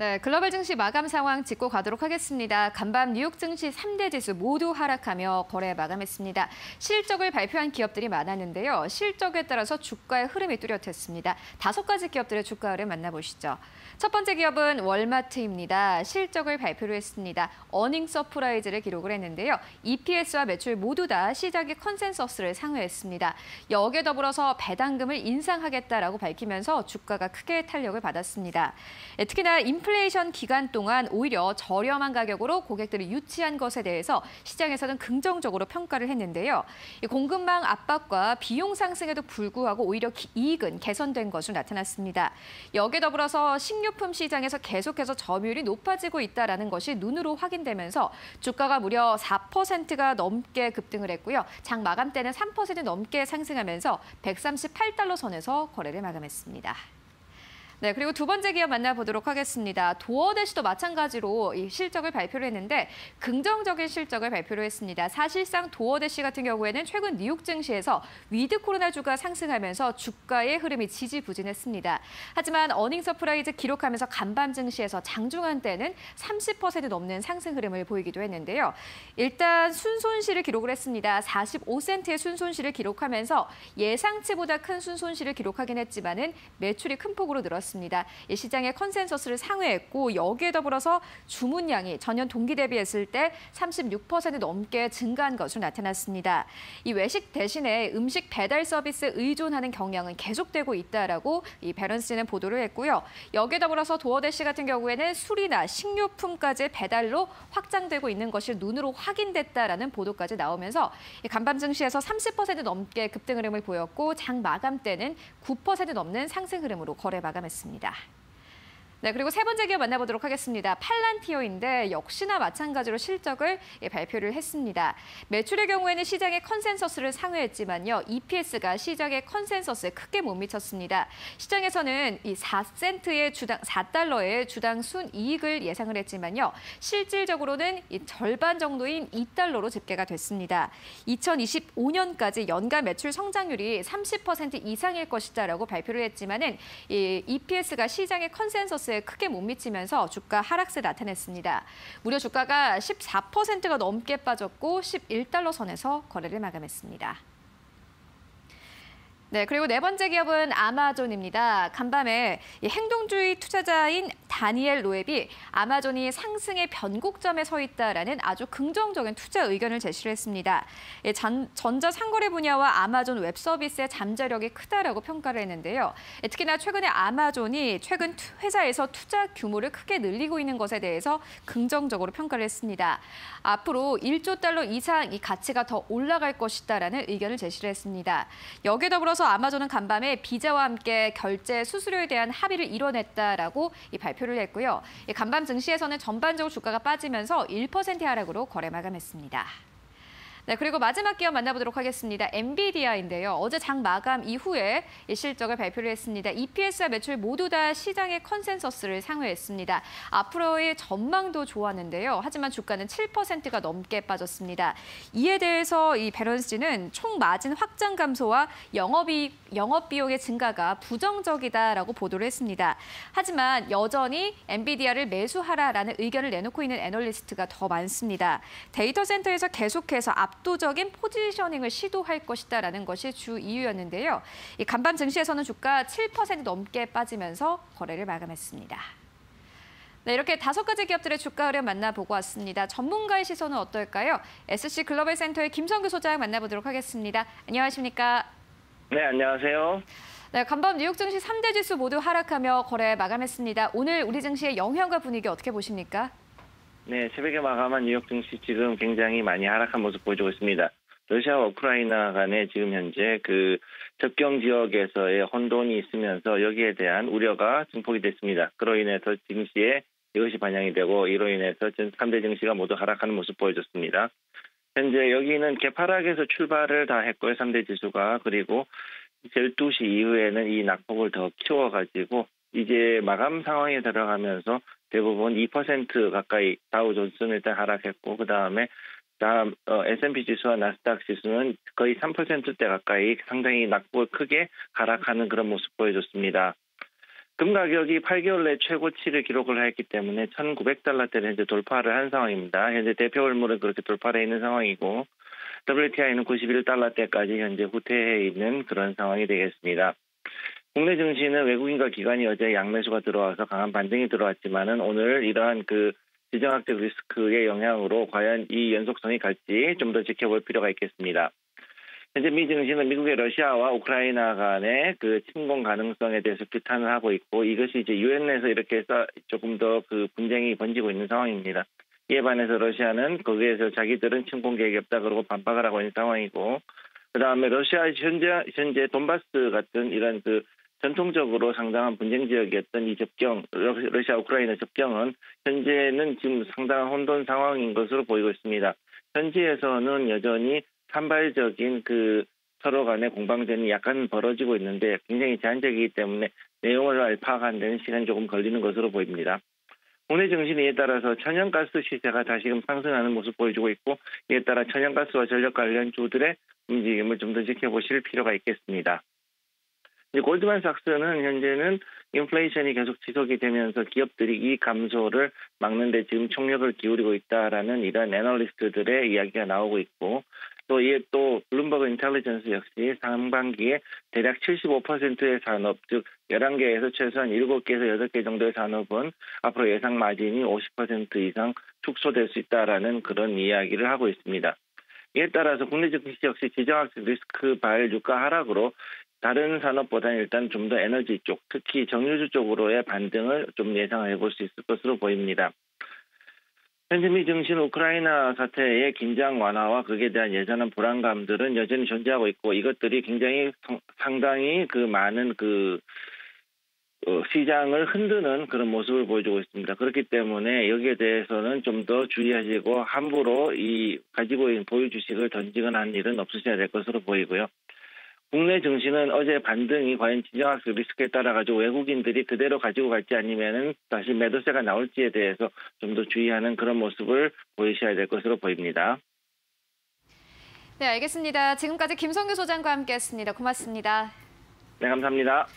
네, 글로벌 증시 마감 상황 짚고 가도록 하겠습니다. 간밤 뉴욕 증시 3대 지수 모두 하락하며 거래 마감했습니다. 실적을 발표한 기업들이 많았는데요. 실적에 따라서 주가의 흐름이 뚜렷했습니다. 5가지 기업들의 주가 흐름 만나보시죠. 첫 번째 기업은 월마트입니다. 실적을 발표를 했습니다. 어닝 서프라이즈를 기록을 했는데요. EPS와 매출 모두 다 시작의 컨센서스를 상회했습니다. 여기에 더불어서 배당금을 인상하겠다라고 밝히면서 주가가 크게 탄력을 받았습니다. 네, 특히나 인플레이션 기간 동안 오히려 저렴한 가격으로 고객들이 유치한 것에 대해서 시장에서는 긍정적으로 평가를 했는데요. 공급망 압박과 비용 상승에도 불구하고 오히려 이익은 개선된 것으로 나타났습니다. 여기에 더불어서 식료품 시장에서 계속해서 점유율이 높아지고 있다는 것이 눈으로 확인되면서 주가가 무려 4%가 넘게 급등을 했고요. 장 마감 때는 3% 넘게 상승하면서 138달러 선에서 거래를 마감했습니다. 네, 그리고 두 번째 기업 만나보도록 하겠습니다. 도어대시도 마찬가지로 이 실적을 발표를 했는데 긍정적인 실적을 발표를 했습니다. 사실상 도어대시 같은 경우에는 최근 뉴욕 증시에서 위드 코로나주가 상승하면서 주가의 흐름이 지지부진했습니다. 하지만 어닝 서프라이즈 기록하면서 간밤 증시에서 장중한 때는 30% 넘는 상승 흐름을 보이기도 했는데요. 일단 순손실을 기록을 했습니다. 45센트의 순손실을 기록하면서 예상치보다 큰 순손실을 기록하긴 했지만은 매출이 큰 폭으로 늘었습니다. 시장의 컨센서스를 상회했고 여기에 더불어서 주문량이 전년 동기 대비했을 때 36% 넘게 증가한 것으로 나타났습니다. 이 외식 대신에 음식 배달 서비스에 의존하는 경향은 계속되고 있다라고 이 밸런스는 보도를 했고요. 여기에 더불어서 도어대시 같은 경우에는 술이나 식료품까지 배달로 확장되고 있는 것이 눈으로 확인됐다라는 보도까지 나오면서 간밤 증시에서 30% 넘게 급등 흐름을 보였고 장 마감 때는 9% 넘는 상승 흐름으로 거래 마감했습니다. 네, 그리고 세 번째 기업 만나보도록 하겠습니다. 팔란티어인데 역시나 마찬가지로 실적을 발표를 했습니다. 매출의 경우에는 시장의 컨센서스를 상회했지만요. EPS가 시장의 컨센서스에 크게 못 미쳤습니다. 시장에서는 이 4센트의 주당 4달러의 주당 순이익을 예상을 했지만요. 실질적으로는 이 절반 정도인 2달러로 집계가 됐습니다. 2025년까지 연간 매출 성장률이 30% 이상일 것이다라고 발표를 했지만은 이 EPS가 시장의 컨센서스 크게 못 미치면서 주가 하락세 나타냈습니다. 무려 주가가 14%가 넘게 빠졌고 11달러 선에서 거래를 마감했습니다. 네, 그리고 네 번째 기업은 아마존입니다. 간밤에 행동주의 투자자인 다니엘 로앱이 아마존이 상승의 변곡점에 서 있다라는 아주 긍정적인 투자 의견을 제시를 했습니다. 전자상거래 분야와 아마존 웹 서비스의 잠재력이 크다라고 평가를 했는데요. 특히나 최근에 아마존이 최근 회사에서 투자 규모를 크게 늘리고 있는 것에 대해서 긍정적으로 평가를 했습니다. 앞으로 1조 달러 이상 이 가치가 더 올라갈 것이다라는 의견을 제시를 했습니다. 여기에 더불어서 아마존은 간밤에 비자와 함께 결제 수수료에 대한 합의를 이뤄냈다라고 발표를 했고요. 간밤 증시에서는 전반적으로 주가가 빠지면서 1% 하락으로 거래 마감했습니다. 네, 그리고 마지막 기업 만나보도록 하겠습니다. 엔비디아인데요. 어제 장 마감 이후에 실적을 발표를 했습니다. EPS와 매출 모두 다 시장의 컨센서스를 상회했습니다. 앞으로의 전망도 좋았는데요. 하지만 주가는 7%가 넘게 빠졌습니다. 이에 대해서 이 밸런스지는 총 마진 확장 감소와 영업 비용의 증가가 부정적이다라고 보도를 했습니다. 하지만 여전히 엔비디아를 매수하라라는 의견을 내놓고 있는 애널리스트가 더 많습니다. 데이터 센터에서 계속해서 압도적인 포지셔닝을 시도할 것이다라는 것이 주 이유였는데요. 이 간밤 증시에서는 주가 7% 넘게 빠지면서 거래를 마감했습니다. 네, 이렇게 5가지 기업들의 주가 흐름 만나보고 왔습니다. 전문가의 시선은 어떨까요? SC 글로벌 센터의 김성규 소장 만나보도록 하겠습니다. 안녕하십니까? 네, 안녕하세요. 네, 간밤 뉴욕 증시 3대 지수 모두 하락하며 거래 마감했습니다. 오늘 우리 증시의 영향과 분위기 어떻게 보십니까? 네, 새벽에 마감한 뉴욕 증시 지금 굉장히 많이 하락한 모습 보여주고 있습니다. 러시아와 우크라이나 간에 지금 현재 그 접경 지역에서의 혼돈이 있으면서 여기에 대한 우려가 증폭이 됐습니다. 그로 인해서 증시에 이것이 반영이 되고 이로 인해서 3대 증시가 모두 하락하는 모습 보여줬습니다. 현재 여기는 개파락에서 출발을 다 했고요. 3대 지수가 그리고 12시 이후에는 이 낙폭을 더 키워가지고 이제 마감 상황에 들어가면서 대부분 2% 가까이 다우존스는 일단 하락했고 그다음에 S&P 지수와 나스닥 지수는 거의 3%대 가까이 상당히 낙폭을 크게 하락하는 그런 모습 보여줬습니다. 금 가격이 8개월 내 최고치를 기록을 했기 때문에 1,900달러대를 현재 돌파를 한 상황입니다. 현재 대표 월물은 그렇게 돌파되어 있는 상황이고 WTI는 91달러대까지 현재 후퇴해 있는 그런 상황이 되겠습니다. 국내 증시는 외국인과 기관이 어제 양매수가 들어와서 강한 반등이 들어왔지만은 오늘 이러한 그 지정학적 리스크의 영향으로 과연 이 연속성이 갈지 좀 더 지켜볼 필요가 있겠습니다. 현재 미 증시는 미국의 러시아와 우크라이나 간의 그 침공 가능성에 대해서 규탄을 하고 있고 이것이 이제 유엔에서 이렇게 해서 조금 더 그 분쟁이 번지고 있는 상황입니다. 이에 반해서 러시아는 거기에서 자기들은 침공 계획이 없다 그러고 반박을 하고 있는 상황이고 그다음에 러시아 현재 돈바스 같은 이런 그 전통적으로 상당한 분쟁 지역이었던 이 접경, 러시아 우크라이나 접경은 현재는 지금 상당한 혼돈 상황인 것으로 보이고 있습니다. 현지에서는 여전히 산발적인 그 서로 간의 공방전이 약간 벌어지고 있는데 굉장히 제한적이기 때문에 내용을 파악하는 시간이 조금 걸리는 것으로 보입니다. 국내 증시는 이에 따라서 천연가스 시세가 다시금 상승하는 모습 보여주고 있고 이에 따라 천연가스와 전력 관련 주들의 움직임을 좀 더 지켜보실 필요가 있겠습니다. 이제 골드만삭스는 현재는 인플레이션이 계속 지속이 되면서 기업들이 이익 감소를 막는 데 지금 총력을 기울이고 있다라는 이런 애널리스트들의 이야기가 나오고 있고 또 이에 또 블룸버그 인텔리전스 역시 상반기에 대략 75%의 산업, 즉 11개에서 최소한 7개에서 8개 정도의 산업은 앞으로 예상 마진이 50% 이상 축소될 수 있다라는 그런 이야기를 하고 있습니다. 이에 따라서 국내 증시 역시 지정학적 리스크 바일 유가 하락으로 다른 산업보다는 일단 좀 더 에너지 쪽, 특히 정유주 쪽으로의 반등을 좀 예상해 볼 수 있을 것으로 보입니다. 현재 미 증시는 우크라이나 사태의 긴장 완화와 그에 대한 예전한 불안감들은 여전히 존재하고 있고 이것들이 굉장히 상당히 그 많은 그 시장을 흔드는 그런 모습을 보여주고 있습니다. 그렇기 때문에 여기에 대해서는 좀 더 주의하시고 함부로 이 가지고 있는 보유 주식을 던지거나 하는 일은 없으셔야 될 것으로 보이고요. 국내 증시는 어제 반등이 과연 지정학적 리스크에 따라 가지고 외국인들이 그대로 가지고 갈지 아니면은 다시 매도세가 나올지에 대해서 좀 더 주의하는 그런 모습을 보이셔야 될 것으로 보입니다. 네, 알겠습니다. 지금까지 김성규 소장과 함께했습니다. 고맙습니다. 네, 감사합니다.